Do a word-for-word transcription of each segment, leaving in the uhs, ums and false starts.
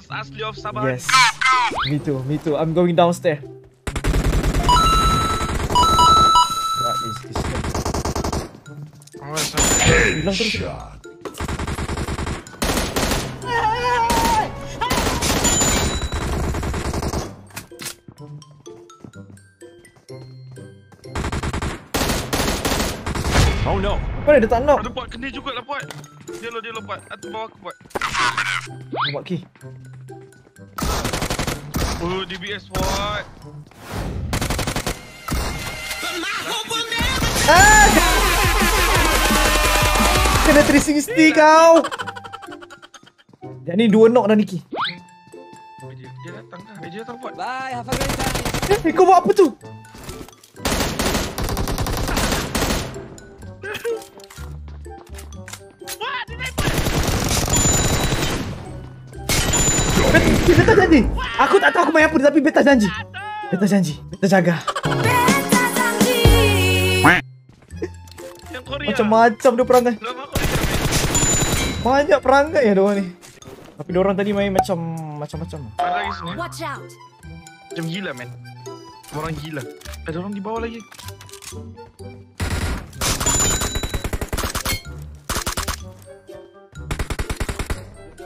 kills Asli of Sabah. Yes. Me too, me too. I'm going downstairs. What is this? Headshot. Oh no. Mana dia tak knock? Ada bot kena juga lah bot. Dia lo dia lompat atas bawah aku bot. Bot key. Oh D B S bot. Ah! Kena tiga enam puluh kau. Yang ni dua knock dah Niki. Dia, dia datang dah. Dia datang bot. Bye, hafal guys. Eh, kau buat apa tu? Beta janji. Aku tak tahu aku main apa tapi beta janji. Beta janji. Beta jaga. Beta janji. Macam-macam dia perangai. Banyak perangai ya dia ni. Tapi dia orang tadi main macam macam-macam. Watch out. Macam gila man. Orang gila. Ada orang di bawah lagi.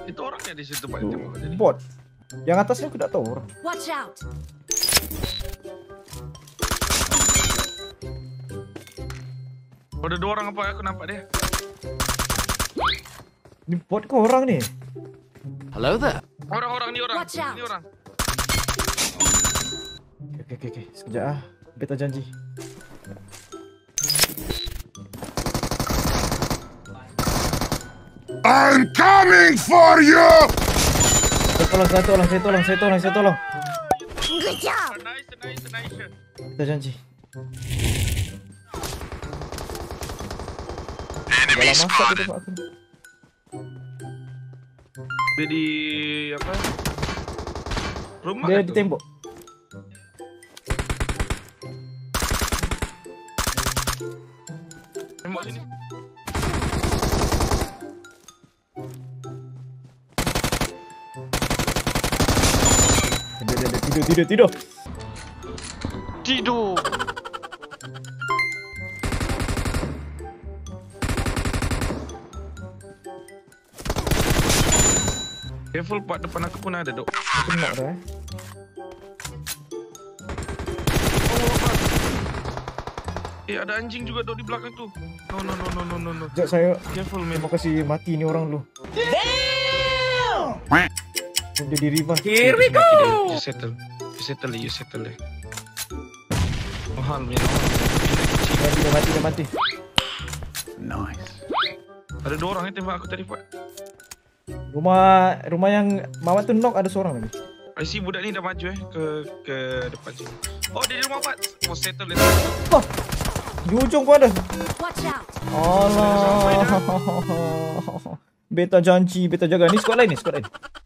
Itu orang yang di situ Pak tembak tadi. Bot. Yang atasnya aku tak tahu orang. Watch out. Oh, ada dua orang apa aku nampak dia. Ni bot ke orang ni? Hello there. Orang-orang ni orang. Watch out. Ni orang. Okey okey okey. Sekejap ah. Beta janji. I'm coming for you. Tolong, saya tolong, saya tolong, saya tolong, saya tolong. Good job. Nice, nice, nice. Kita janji. Enemy spotted. Dia di apa? Rumah. Dia di tembok. Tembok sini. Tidur, tidur, tidur. Tidur. Level part depan aku pun ada, Dok. Kena dah. Eh, ada anjing juga, Dok, di belakang tu. No, no, no, no, no, no, no. Sekejap, saya careful, man. Mau kasih mati ni orang dulu. Damn! Dia di revive. Here we go. You settle. You settle. You settle. Mahal ni. Mati dia mati dia mati. Nice. Ada dua orang yang tembak aku tadi Pak. Rumah rumah yang Mamat tu knock ada seorang lagi. I see budak ni dah maju eh ke ke depan sini. Oh dia di rumah Pak. Oh settle dia. Oh. Di hujung kau ada. Watch out. Allah. Beta janji, beta jaga. Ni squad lain ni, squad lain.